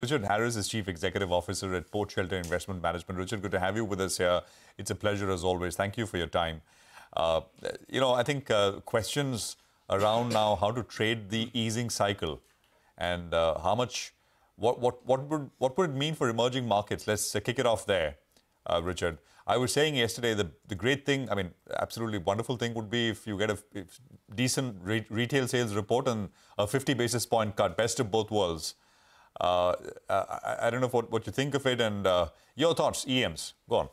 Richard Harris is Chief Executive Officer at Port Shelter Investment Management. Richard, good to have you with us here. It's a pleasure as always. Thank you for your time. You know, I think questions around now how to trade the easing cycle and how much, what would it mean for emerging markets? Let's kick it off there, Richard. I was saying yesterday the great thing, I mean, absolutely wonderful thing would be if you get a decent retail sales report and a 50 basis point cut, best of both worlds. I don't know what you think of it and your thoughts, EMs. Go on.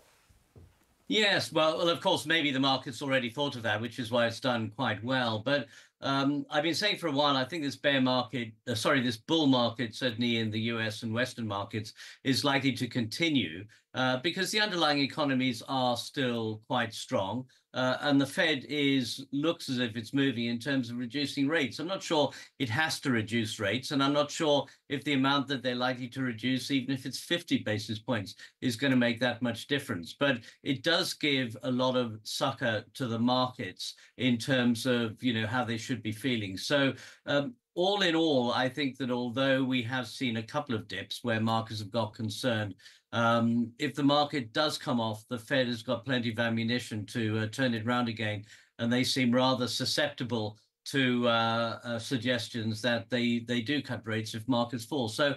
Yes, well, of course, maybe the market's already thought of that, which is why it's done quite well. But I've been saying for a while, I think this bull market, certainly in the US and Western markets, is likely to continue because the underlying economies are still quite strong. And the Fed looks as if it's moving in terms of reducing rates. I'm not sure it has to reduce rates, and I'm not sure if the amount that they're likely to reduce, even if it's 50 basis points, is going to make that much difference. But it does give a lot of succor to the markets in terms of, you know, how they should be feeling. So all in all, I think that although we have seen a couple of dips where markets have got concerned, if the market does come off, the Fed has got plenty of ammunition to turn it around again, and they seem rather susceptible to suggestions that they do cut rates if markets fall. So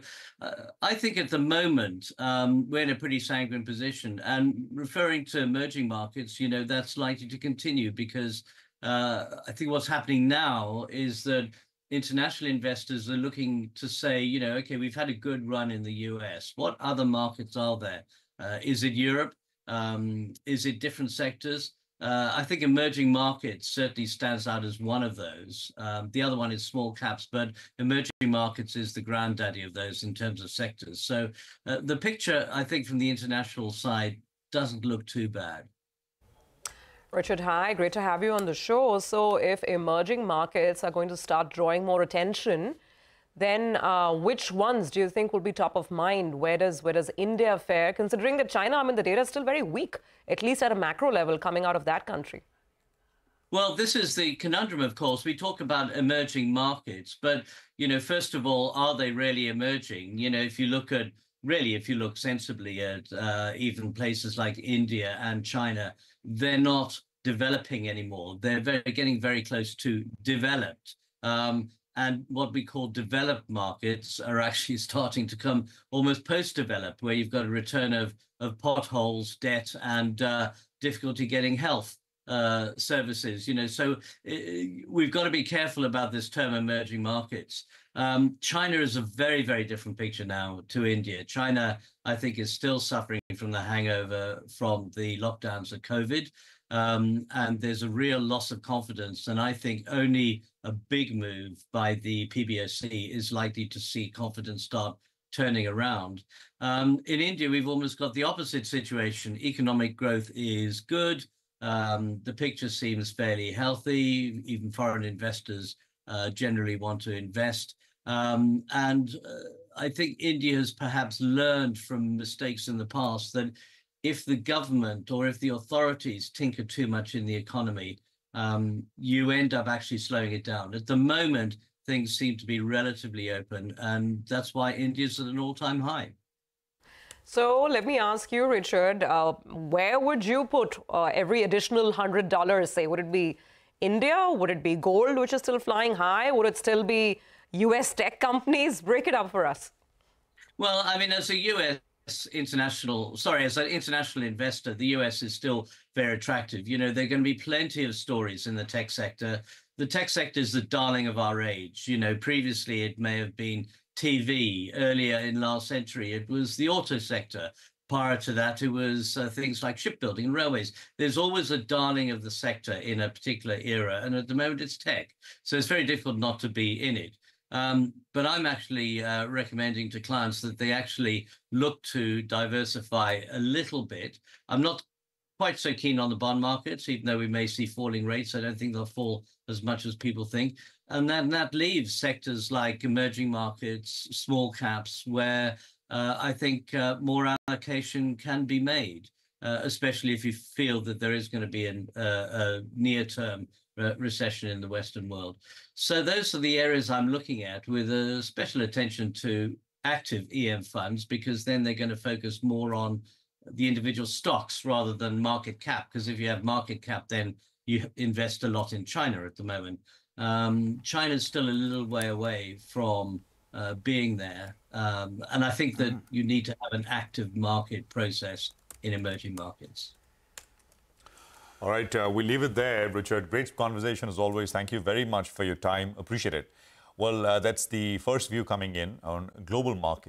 I think at the moment, we're in a pretty sanguine position. And referring to emerging markets, you know, that's likely to continue because I think what's happening now is that international investors are looking to say, you know, okay, we've had a good run in the US. What other markets are there? Is it Europe? Is it different sectors? I think emerging markets certainly stands out as one of those. The other one is small caps, but emerging markets is the granddaddy of those in terms of sectors. So the picture, I think, from the international side doesn't look too bad. Richard, hi. Great to have you on the show. So if emerging markets are going to start drawing more attention, then which ones do you think will be top of mind? Where does India fare, considering that China, I mean, the data is still very weak, at least at a macro level coming out of that country? Well, this is the conundrum, of course. We talk about emerging markets, but, you know, first of all, are they really emerging? You know, if you look sensibly at even places like India and China, they're not developing anymore. They're getting very close to developed. And what we call developed markets are actually starting to come almost post-developed, where you've got a return of potholes, debt, and difficulty getting health services. You know, so we've got to be careful about this term emerging markets. China is a very, very different picture now to India. China, I think, is still suffering from the hangover from the lockdowns of COVID. And there's a real loss of confidence. And I think only a big move by the PBOC is likely to see confidence start turning around. In India, we've almost got the opposite situation. Economic growth is good. The picture seems fairly healthy. Even foreign investors generally want to invest. I think India has perhaps learned from mistakes in the past that if the government or if the authorities tinker too much in the economy, you end up actually slowing it down. At the moment, things seem to be relatively open, and that's why India's at an all-time high. So let me ask you, Richard, where would you put every additional $100, say? Would it be India? Would it be gold, which is still flying high? Would it still be U.S. tech companies? Break it up for us. Well, I mean, as a as an international investor, the US is still very attractive. You know, there are going to be plenty of stories in the tech sector. The tech sector is the darling of our age. You know, previously it may have been TV. Earlier in last century, it was the auto sector. Prior to that, it was things like shipbuilding and railways. There's always a darling of the sector in a particular era, and at the moment it's tech. So it's very difficult not to be in it. But I'm actually recommending to clients that they actually look to diversify a little bit. I'm not quite so keen on the bond markets, even though we may see falling rates. I don't think they'll fall as much as people think. And that leaves sectors like emerging markets, small caps, where I think more allocation can be made, especially if you feel that there is going to be a near-term recession in the Western world. So those are the areas I'm looking at with a special attention to active EM funds, because then they're going to focus more on the individual stocks rather than market cap. Because if you have market cap, then you invest a lot in China at the moment. China's still a little way away from being there. And I think that you need to have an active market process in emerging markets. All right, we'll leave it there, Richard. Great conversation as always. Thank you very much for your time. Appreciate it. Well, that's the first view coming in on global markets.